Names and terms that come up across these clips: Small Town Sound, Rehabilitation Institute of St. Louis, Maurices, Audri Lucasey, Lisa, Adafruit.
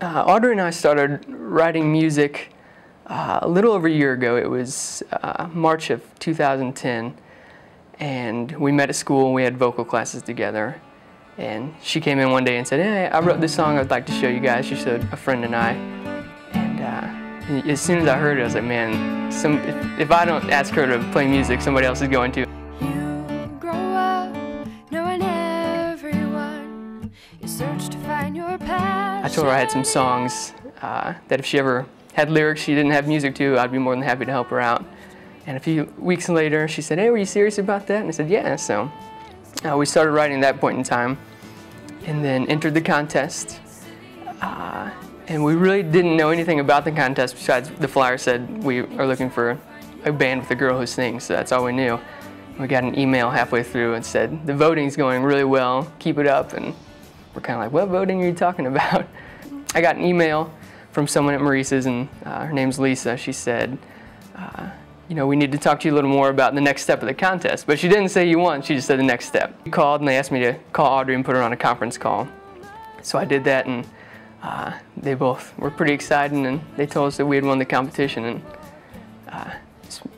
Audri and I started writing music a little over a year ago. It was March of 2010, and we met at school and we had vocal classes together. And she came in one day and said, "Hey, I wrote this song I'd like to show you guys." She showed a friend and I. And as soon as I heard it, I was like, man, if I don't ask her to play music, somebody else is going to. You grow up knowing everyone. You search to find your passion. I told her I had some songs that if she ever had lyrics she didn't have music to, I'd be more than happy to help her out. And a few weeks later, she said, "Hey, were you serious about that?" And I said, "Yeah." So we started writing at that point in time, and then entered the contest. And we really didn't know anything about the contest besides the flyer said we are looking for a band with a girl who sings, so that's all we knew. We got an email halfway through and said, "The voting's going really well, keep it up." And we're kind of like, what voting are you talking about? I got an email from someone at Maurices, and her name's Lisa. She said, "You know, we need to talk to you a little more about the next step of the contest." But she didn't say you won, she just said the next step. She called and they asked me to call Audri and put her on a conference call. So I did that, and they both were pretty excited, and they told us that we had won the competition, and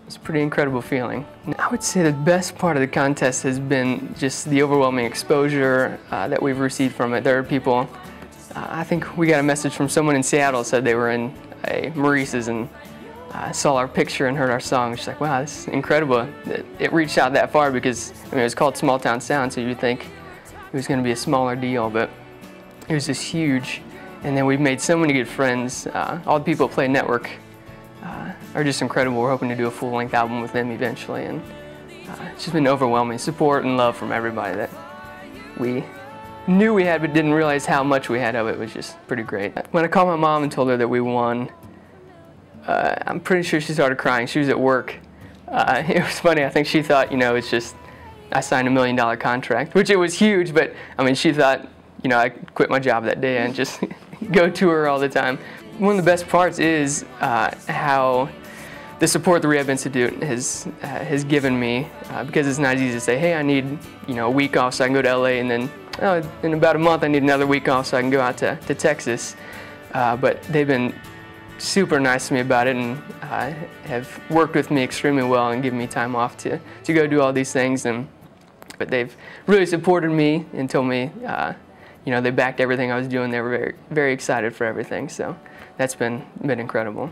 it's a pretty incredible feeling. And I would say the best part of the contest has been just the overwhelming exposure that we've received from it. There are people, I think we got a message from someone in Seattle said they were in a Maurices and saw our picture and heard our song. She's like, "Wow, this is incredible." It reached out that far, because I mean, it was called Small Town Sound, so you'd think it was going to be a smaller deal, but it was just huge. And then we've made so many good friends. All the people that play Network are just incredible. We're hoping to do a full-length album with them eventually, and it's just been overwhelming support and love from everybody that we knew we had but didn't realize how much we had of it. It was just pretty great. When I called my mom and told her that we won, I'm pretty sure she started crying. She was at work. It was funny. I think she thought, you know, it's just I signed $1 million contract, which it was huge, but I mean, she thought, you know, I quit my job that day and just go to her all the time. One of the best parts is how the support the Rehab Institute has given me, because it's not easy to say, "Hey, I need, you know, a week off so I can go to LA," and then, "Oh, in about a month I need another week off so I can go out to Texas." But they've been super nice to me about it, and have worked with me extremely well and given me time off to go do all these things. But they've really supported me and told me, you know, they backed everything I was doing. They were very, very excited for everything. So that's been incredible.